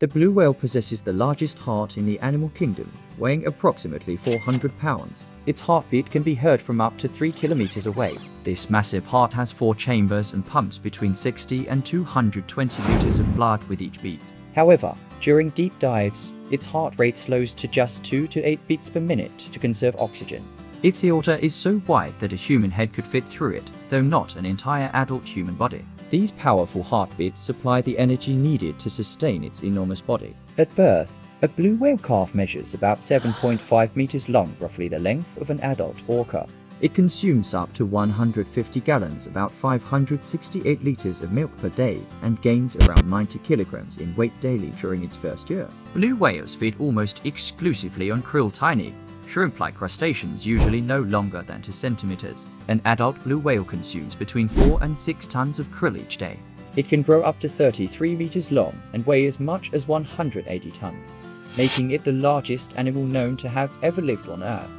The blue whale possesses the largest heart in the animal kingdom, weighing approximately 400 pounds. Its heartbeat can be heard from up to 3 kilometers away. This massive heart has 4 chambers and pumps between 60 and 220 liters of blood with each beat. However, during deep dives, its heart rate slows to just 2 to 8 beats per minute to conserve oxygen. Its aorta is so wide that a human head could fit through it, though not an entire adult human body. These powerful heartbeats supply the energy needed to sustain its enormous body. At birth, a blue whale calf measures about 7.5 meters long, roughly the length of an adult orca. It consumes up to 150 gallons, about 568 liters of milk per day, and gains around 90 kilograms in weight daily during its first year. Blue whales feed almost exclusively on krill tiny, shrimp-like crustaceans usually no longer than 2 centimeters. An adult blue whale consumes between 4 and 6 tons of krill each day. It can grow up to 33 meters long and weigh as much as 180 tons, making it the largest animal known to have ever lived on Earth.